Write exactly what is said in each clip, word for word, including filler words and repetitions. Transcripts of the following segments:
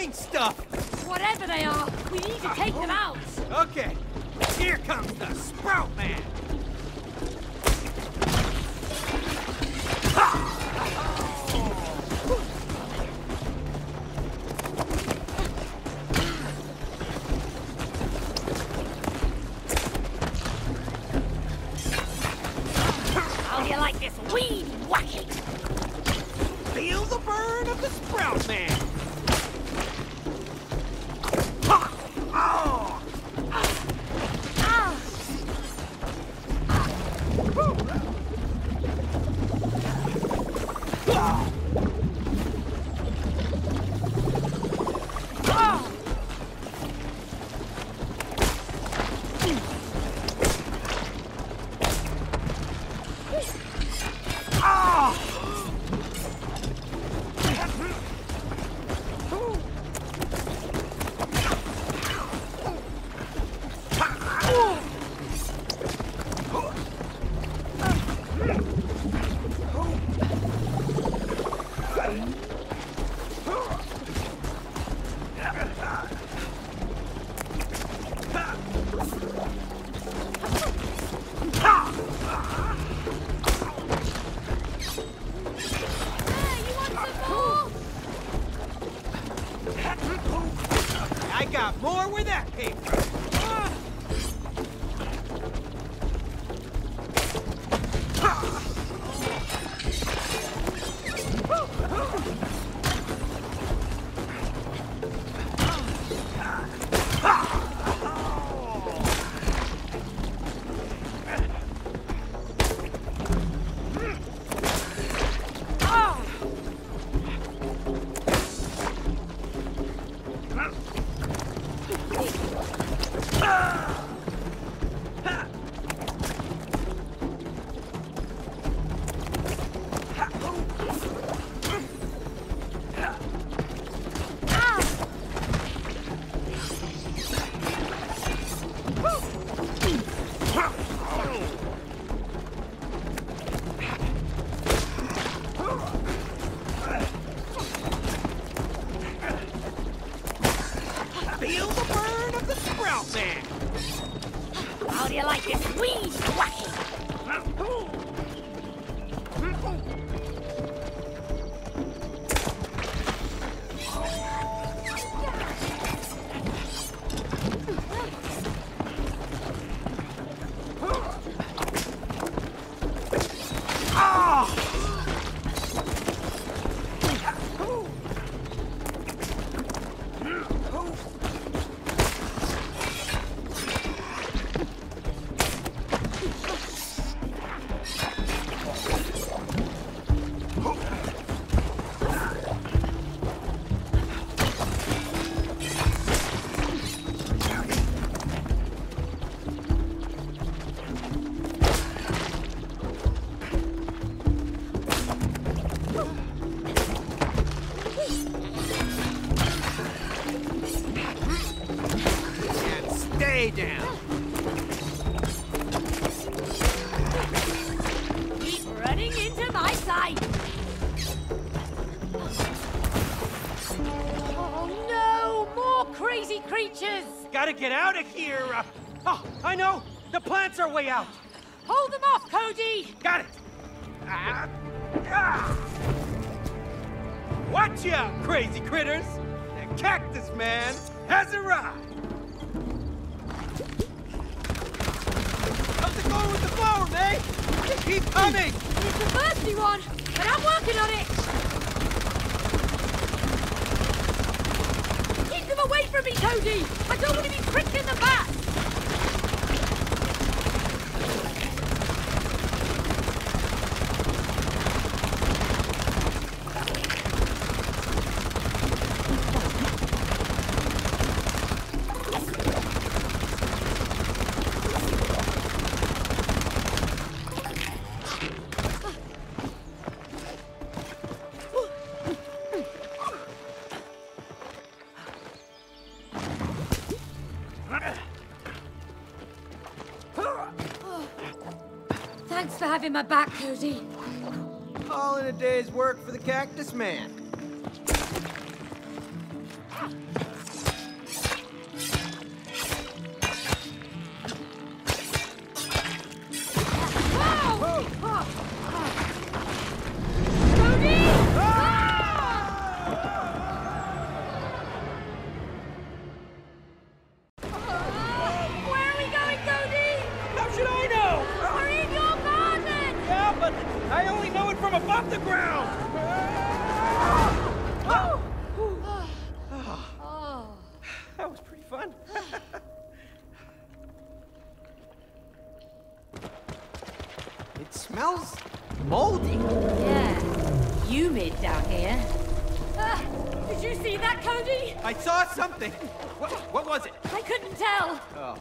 plane stuff! Whatever they are, we need to take them out! Okay, here comes the Sprout Man! How do you like this weed whacking? Feel the burn of the Sprout Man! I got more where that came from. Feel the burn of the Sprout Man! How do you like this weed whacking? Down. Keep running into my sight. Oh no, more crazy creatures. Gotta get out of here. Uh, oh, I know. The plants are way out. Hold them off, Cody. Got it. Uh, uh. Watch out, crazy critters. The Cactus Man has arrived. Going with the flower, mate! They keep coming! It's the thirsty one, but I'm working on it! Keep them away from me, Cody! I don't want to be pricked in the back! Thanks for having my back, Cody. All in a day's work for the Cactus Man. the ground! Oh. Oh. Oh. That was pretty fun. It smells moldy. Yeah, humid down here. Uh, did you see that, Cody? I saw something. What, what was it? I couldn't tell. Oh.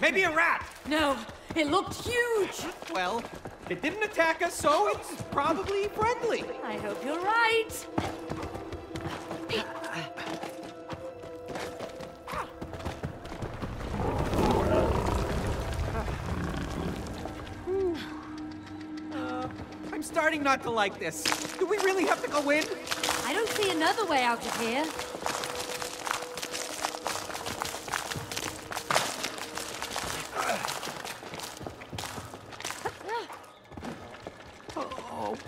Maybe a rat. No, it looked huge. Well, it didn't attack us, so it's probably friendly. I hope you're right. uh, I'm starting not to like this. Do we really have to go in? I don't see another way out of here.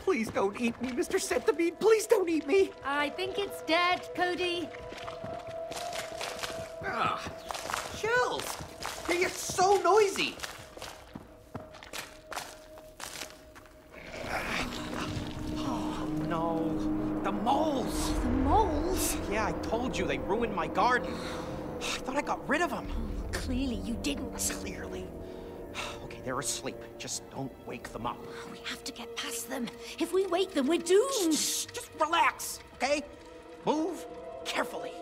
Please don't eat me, Mister Centipede. Please don't eat me. I think it's dead, Cody. Ugh. Chills. They get so noisy. Oh, no. The moles. The moles? Yeah, I told you they ruined my garden. I thought I got rid of them. Clearly, you didn't. Clearly. They're asleep. Just don't wake them up. Oh, we have to get past them. If we wake them, we're doomed. Shh, shh, just relax, okay? Move carefully.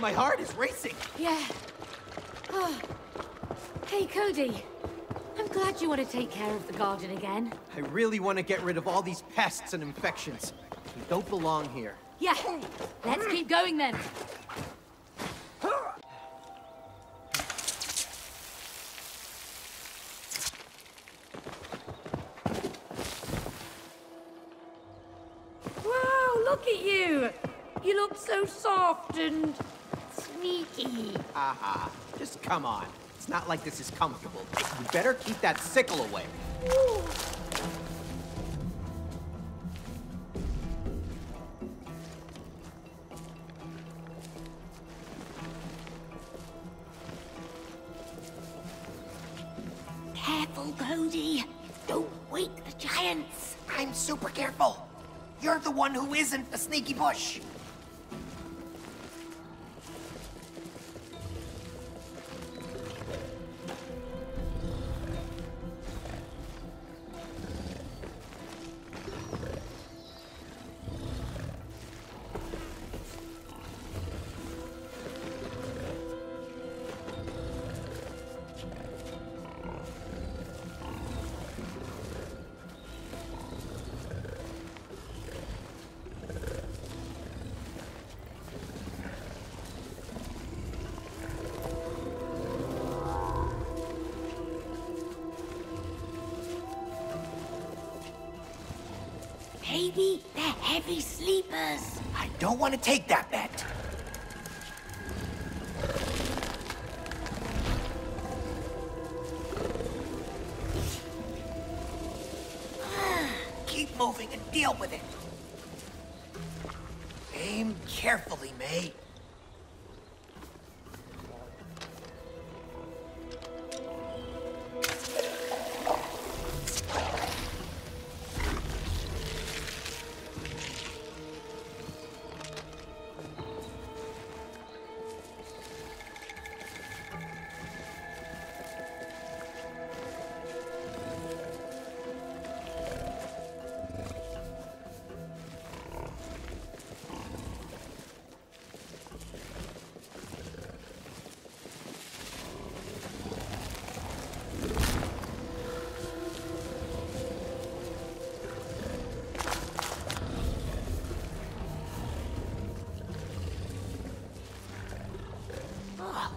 My heart is racing. Yeah. Oh. Hey, Cody. I'm glad you want to take care of the garden again. I really want to get rid of all these pests and infections. They don't belong here. Yeah. Let's keep going then. Wow, look at you. You look so soft and... sneaky. Haha. Uh-huh. Just come on. It's not like this is comfortable. You better keep that sickle away. Ooh. Careful, Cody. Don't wake the giants. I'm super careful. You're the one who isn't a sneaky bush. Maybe they're heavy sleepers. I don't want to take that bet. Keep moving and deal with it. Aim carefully, May.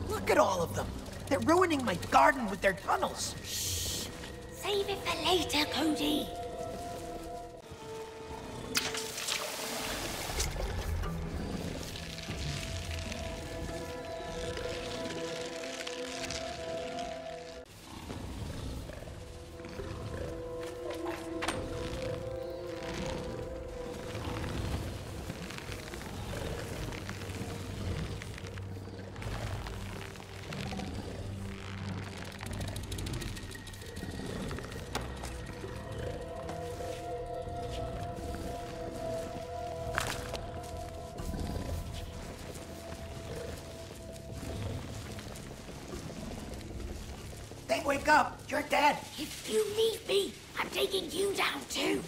Look at all of them. They're ruining my garden with their tunnels. Shh. Save it for later, Cody. Wake up! You're dead! If you leave me, I'm taking you down too!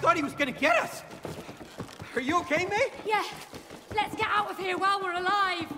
thought he was gonna get us. Are you okay, mate? Yeah. Let's get out of here while we're alive.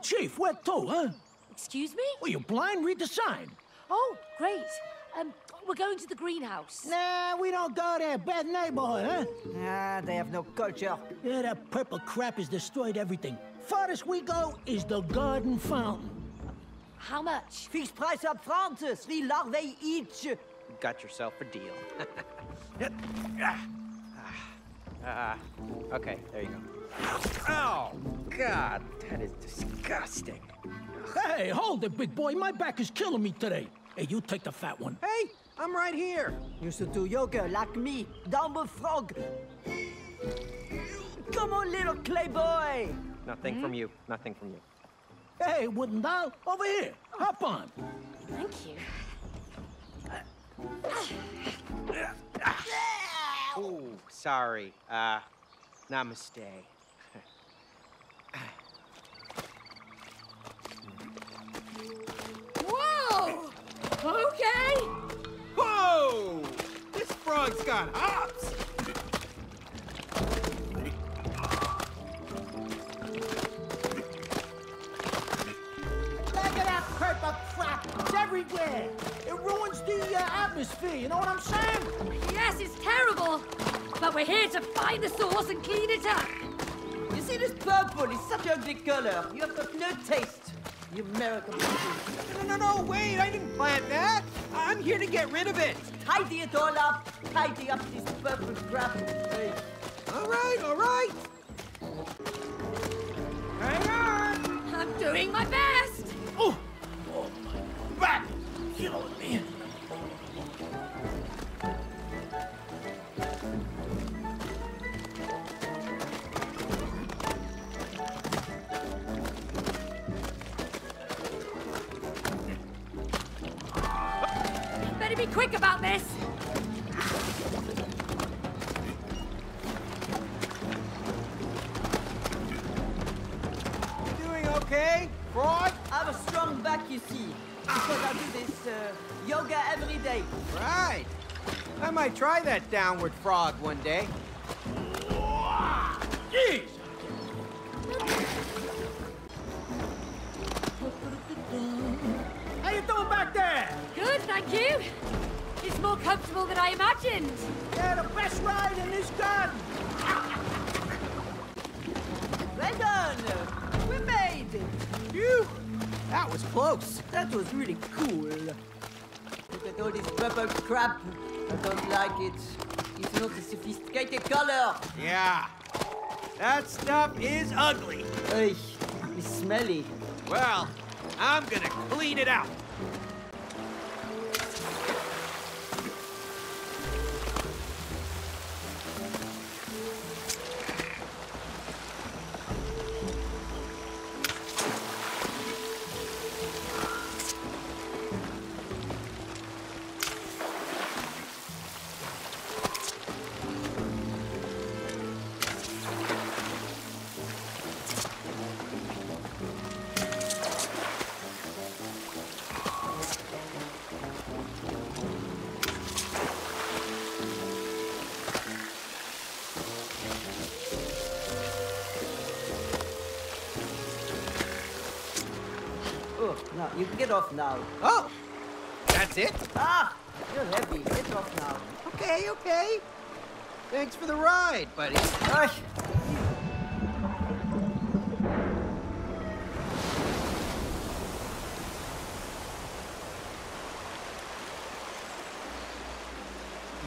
Chief, where to, huh? Excuse me? Well, you blind? Read the sign. Oh, great. Um, we're going to the greenhouse. Nah, we don't go there. Bad neighborhood, huh? Ah, they have no culture. Yeah, that purple crap has destroyed everything. Farthest we go is the garden fountain. How much? Fix price up front, three larvae each. Got yourself a deal. Ah, uh, okay, there you go. Oh, God, that is disgusting. Hey, hold it, big boy. My back is killing me today. Hey, you take the fat one. Hey, I'm right here. Used to do yoga like me, down with frog. Come on, little clay boy. Nothing hmm? from you. Nothing from you. Hey, wouldn't I? Over here. Hop on. Thank you. Oh, sorry. Uh... Namaste. Whoa! Okay! Whoa! This frog's got hops! Look at that purple crap! It's everywhere! It ruins the uh, atmosphere, you know what I'm saying? Yes, it's terrible! But we're here to find the source and clean it up. You see, this purple is such an ugly color. You have got no taste. You American people. No, no, no, wait. I didn't plant that. I'm here to get rid of it. Tidy it all up. Tidy up this purple crap. Hey. All right, all right. Hang on. I'm doing my best. Oh, oh my back. You know what I mean? Be quick about this. You doing okay, Frog? I have a strong back, you see, because I do this uh, yoga every day. Right. I might try that downward frog one day. Jeez. How you doing back there? Good, thank you. It's more comfortable than I imagined. Yeah, the best ride in this garden. Well done. We made it. Phew. That was close. That was really cool. Look at all this purple crap. I don't like it. It's not a sophisticated color. Yeah. That stuff is ugly. Ugh, it's smelly. Well, I'm gonna clean it out. No, you can get off now. Oh! That's it? Ah! You're heavy. Get off now. Okay, okay. Thanks for the ride, buddy. Gosh.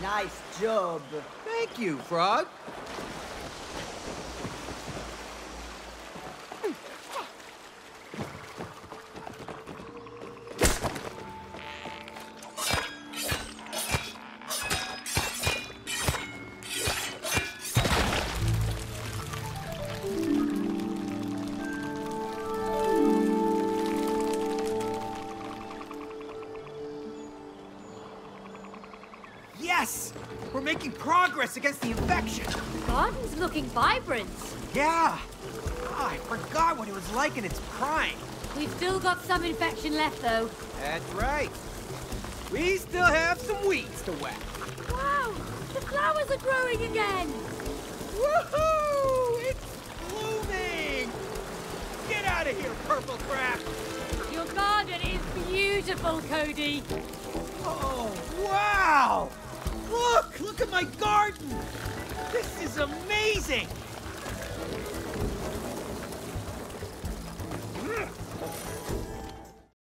Nice job. Thank you, Frog. Yes! We're making progress against the infection! The garden's looking vibrant! Yeah! Oh, I forgot what it was like in its prime! We've still got some infection left, though. That's right! We still have some weeds to whack! Wow! The flowers are growing again! Woohoo! It's blooming! Get out of here, purple crap! Your garden is beautiful, Cody! Oh, wow! Look! Look at my garden! This is amazing!